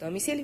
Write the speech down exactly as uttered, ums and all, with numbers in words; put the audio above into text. Domiciliu.